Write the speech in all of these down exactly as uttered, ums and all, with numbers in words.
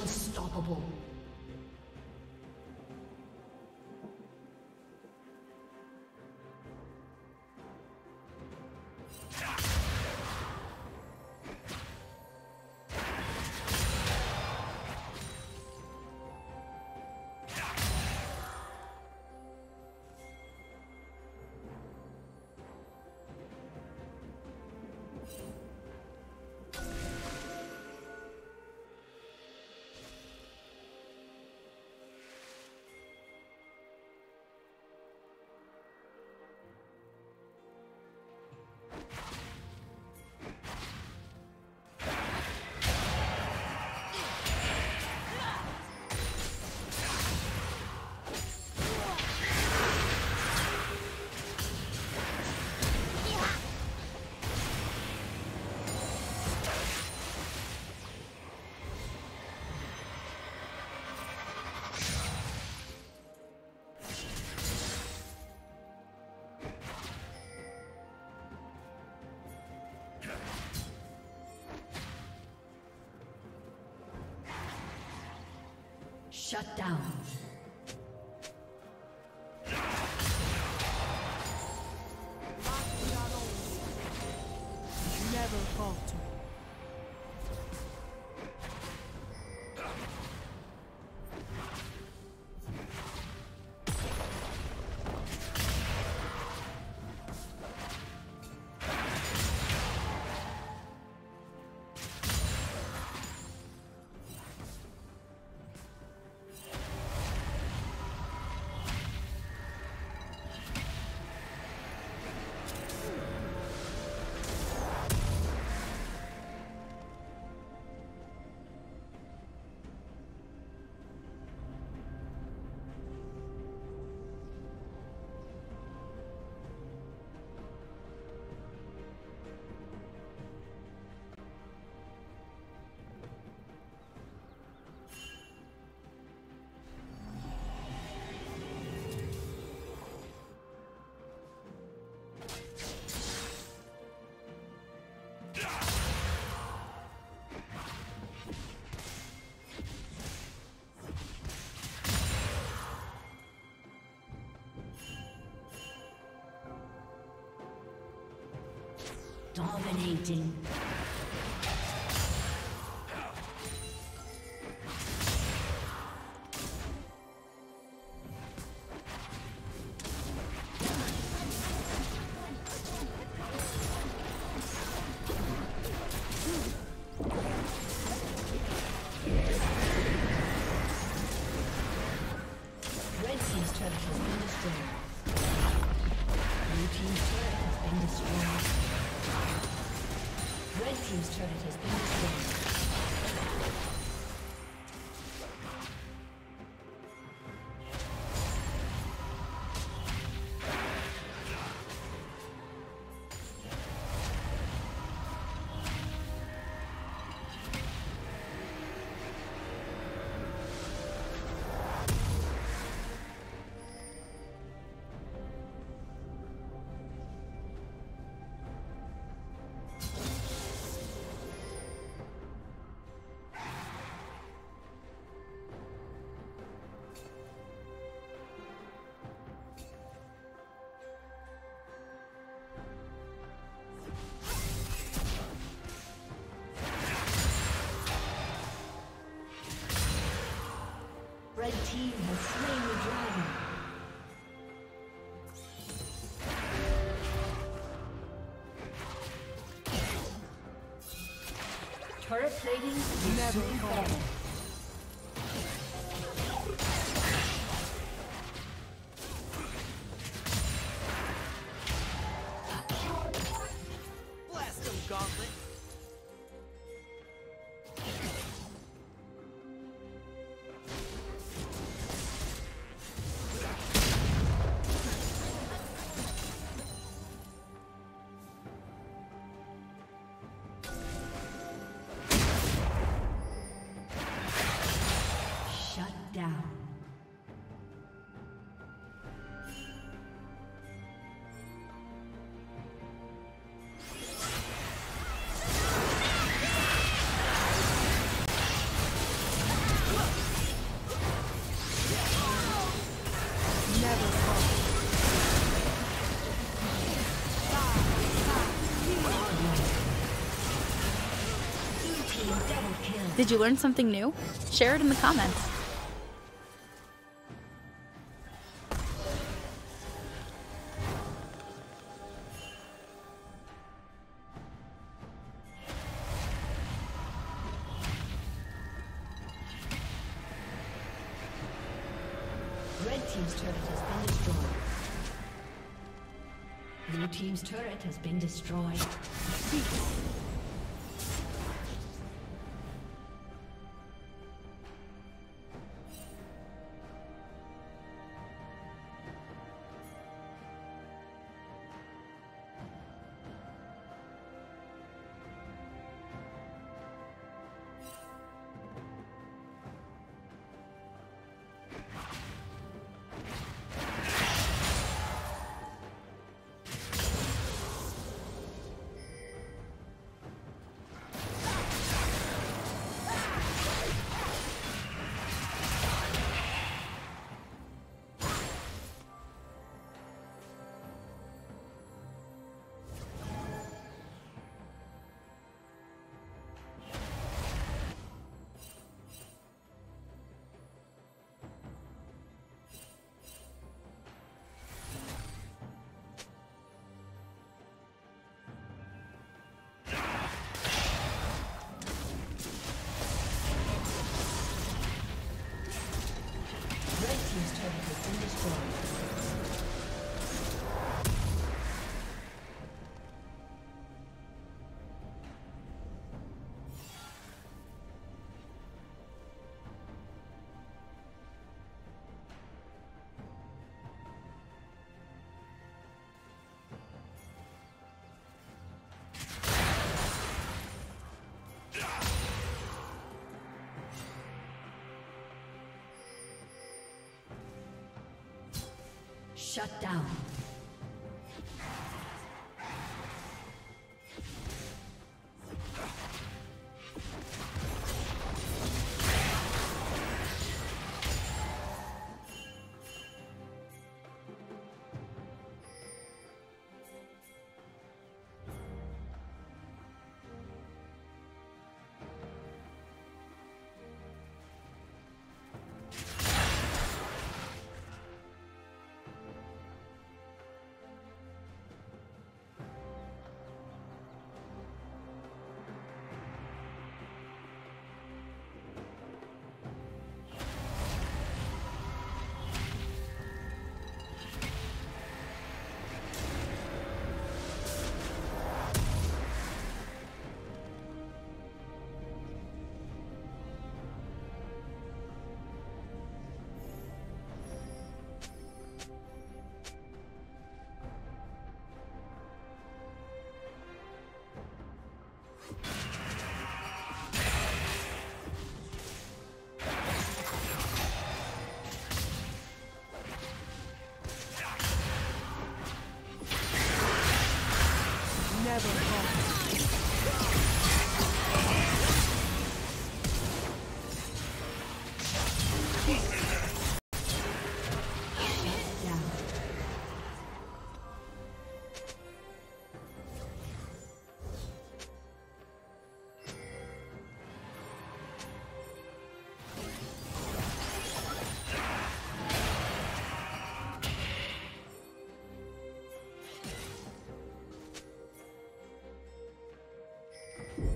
Unstoppable. Shut down. Never falter. Dominating. Red team has slain the dragon. Turret plating never falls. Did you learn something new? Share it in the comments. Red team's turret has been destroyed. Blue team's turret has been destroyed. Cease. Shut down. Thank you.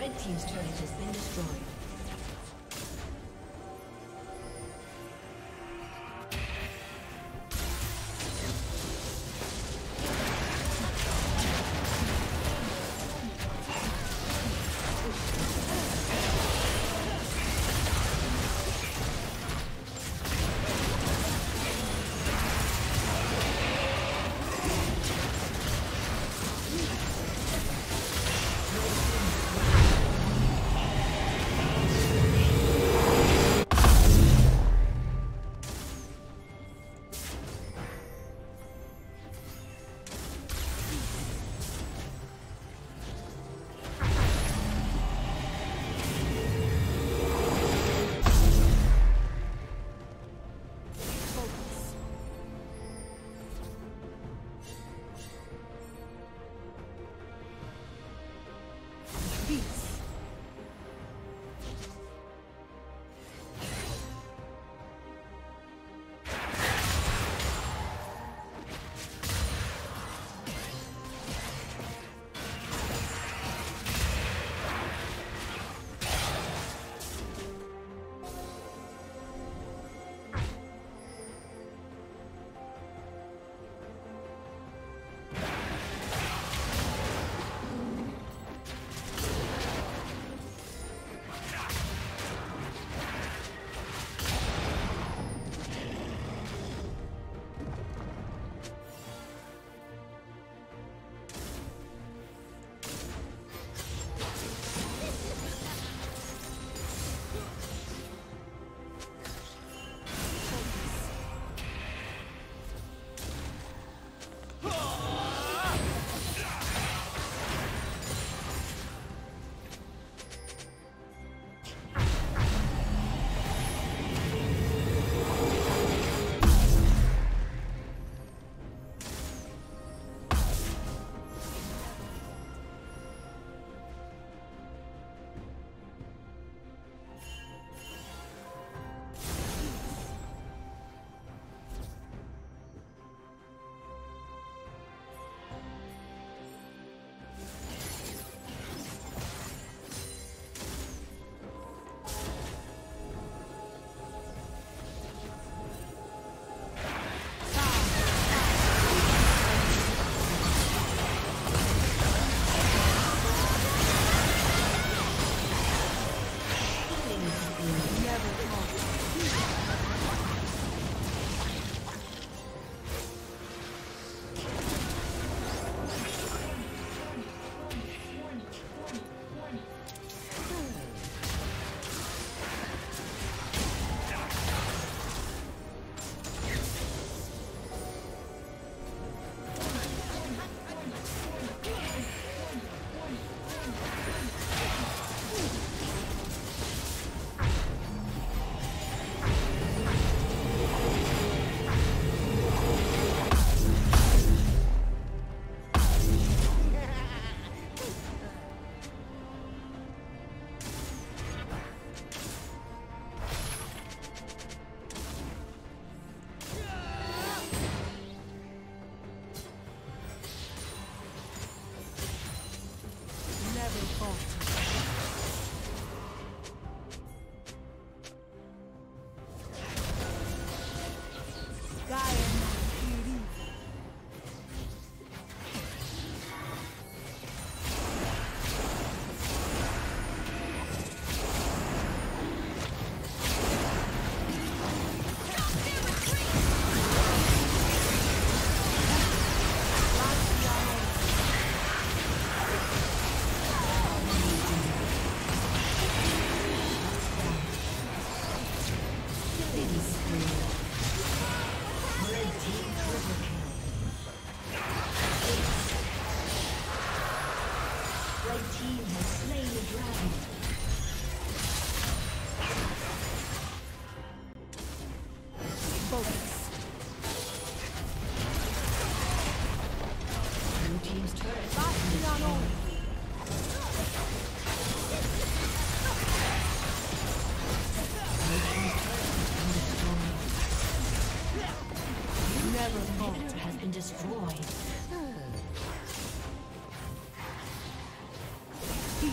Red team's turret has been destroyed. Destroyed. Peace.